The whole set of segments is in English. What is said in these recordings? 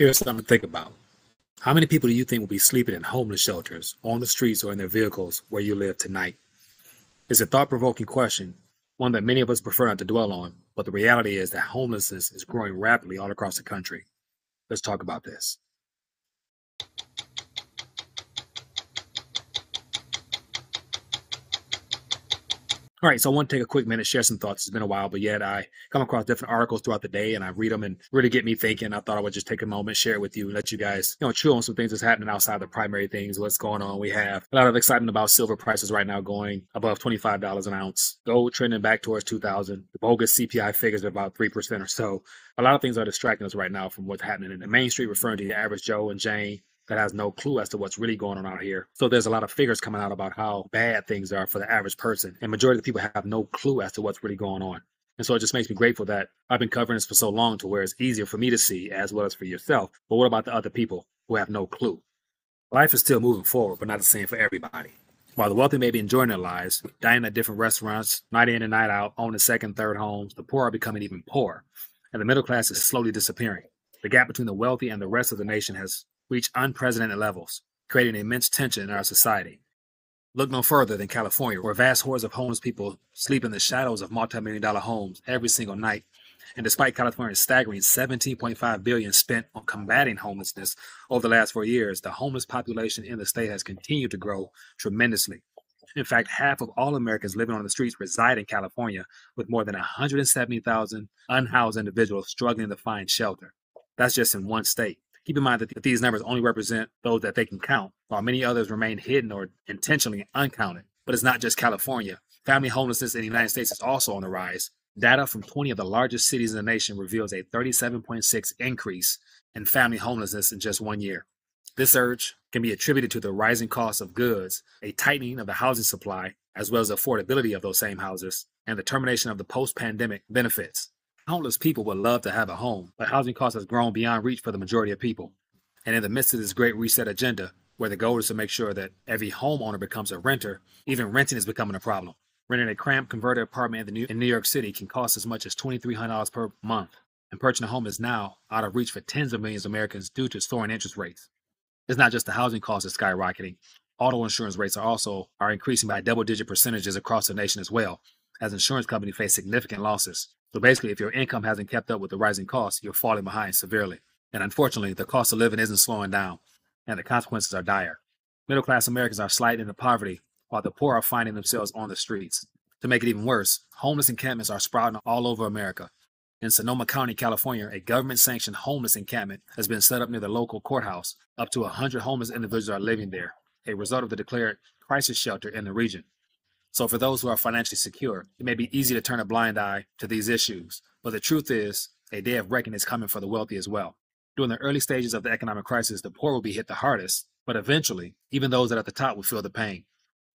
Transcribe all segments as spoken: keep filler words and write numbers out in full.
Here's something to think about. How many people do you think will be sleeping in homeless shelters, on the streets, or in their vehicles where you live tonight? It's a thought-provoking question, one that many of us prefer not to dwell on, but the reality is that homelessness is growing rapidly all across the country. Let's talk about this. All right, so I want to take a quick minute, share some thoughts. It's been a while, but yet I come across different articles throughout the day and I read them and really get me thinking. I thought I would just take a moment, share it with you, and let you guys, you know, chew on some things that's happening outside the primary things, what's going on. We have a lot of excitement about silver prices right now going above twenty-five dollars an ounce, gold trending back towards two thousand, the bogus C P I figures are about three percent or so. A lot of things are distracting us right now from what's happening in the Main Street, referring to the average Joe and Jane that has no clue as to what's really going on out here. So there's a lot of figures coming out about how bad things are for the average person. And majority of the people have no clue as to what's really going on. And so it just makes me grateful that I've been covering this for so long to where it's easier for me to see as well as for yourself. But what about the other people who have no clue? Life is still moving forward, but not the same for everybody. While the wealthy may be enjoying their lives, dining at different restaurants, night in and night out, owning second, third homes, the poor are becoming even poorer. And the middle class is slowly disappearing. The gap between the wealthy and the rest of the nation has reach unprecedented levels, creating immense tension in our society. Look no further than California, where vast hordes of homeless people sleep in the shadows of multi-million dollar homes every single night. And despite California's staggering seventeen point five billion dollars spent on combating homelessness over the last four years, the homeless population in the state has continued to grow tremendously. In fact, half of all Americans living on the streets reside in California, with more than one hundred seventy thousand unhoused individuals struggling to find shelter. That's just in one state. Keep in mind that these numbers only represent those that they can count, while many others remain hidden or intentionally uncounted. But it's not just California. Family homelessness in the United States is also on the rise. Data from twenty of the largest cities in the nation reveals a thirty-seven point six percent increase in family homelessness in just one year. This surge can be attributed to the rising cost of goods, a tightening of the housing supply, as well as the affordability of those same houses, and the termination of the post-pandemic benefits. Countless people would love to have a home, but housing costs has grown beyond reach for the majority of people. And in the midst of this great reset agenda, where the goal is to make sure that every homeowner becomes a renter, even renting is becoming a problem. Renting a cramped converted apartment in, the New, in New York City can cost as much as twenty-three hundred dollars per month, and purchasing a home is now out of reach for tens of millions of Americans due to soaring interest rates. It's not just the housing costs that's skyrocketing. Auto insurance rates are also are increasing by double-digit percentages across the nation as well, as insurance companies face significant losses. So basically, if your income hasn't kept up with the rising costs, you're falling behind severely. And unfortunately, the cost of living isn't slowing down, and the consequences are dire. Middle-class Americans are sliding into poverty, while the poor are finding themselves on the streets. To make it even worse, homeless encampments are sprouting all over America. In Sonoma County, California, a government-sanctioned homeless encampment has been set up near the local courthouse. Up to one hundred homeless individuals are living there, a result of the declared crisis shelter in the region. So for those who are financially secure, it may be easy to turn a blind eye to these issues. But the truth is, a day of reckoning is coming for the wealthy as well. During the early stages of the economic crisis, the poor will be hit the hardest, but eventually, even those that are at the top will feel the pain.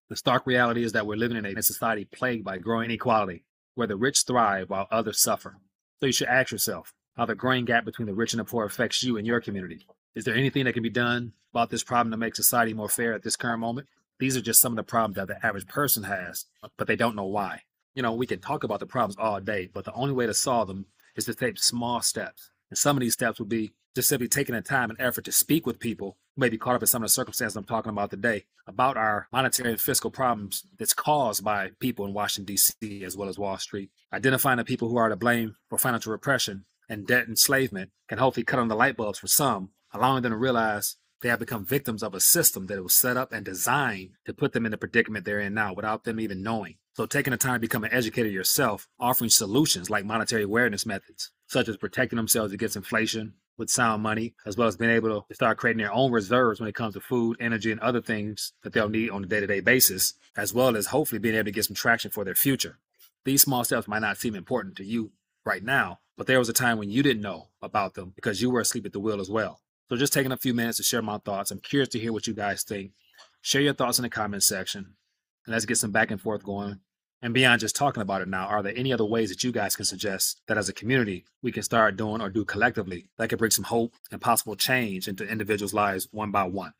The stark reality is that we're living in a society plagued by growing inequality, where the rich thrive while others suffer. So you should ask yourself how the growing gap between the rich and the poor affects you and your community. Is there anything that can be done about this problem to make society more fair at this current moment? These are just some of the problems that the average person has, but they don't know why. You know, we can talk about the problems all day, but the only way to solve them is to take small steps. And some of these steps would be just simply taking the time and effort to speak with people who may be caught up in some of the circumstances I'm talking about today about our monetary and fiscal problems that's caused by people in Washington, D C, as well as Wall Street. Identifying the people who are to blame for financial repression and debt enslavement can hopefully cut on the light bulbs for some, allowing them to realize they have become victims of a system that was set up and designed to put them in the predicament they're in now without them even knowing. So taking the time to become an educator yourself, offering solutions like monetary awareness methods, such as protecting themselves against inflation with sound money, as well as being able to start creating their own reserves when it comes to food, energy, and other things that they'll need on a day-to-day basis, as well as hopefully being able to get some traction for their future. These small steps might not seem important to you right now, but there was a time when you didn't know about them because you were asleep at the wheel as well. So just taking a few minutes to share my thoughts. I'm curious to hear what you guys think. Share your thoughts in the comment section, and let's get some back and forth going. And beyond just talking about it now, are there any other ways that you guys can suggest that as a community, we can start doing or do collectively that could bring some hope and possible change into individuals' lives one by one?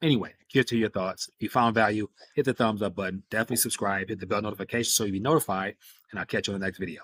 Anyway, curious to hear your thoughts. If you found value, hit the thumbs up button. Definitely subscribe. Hit the bell notification so you'll be notified, and I'll catch you in the next video.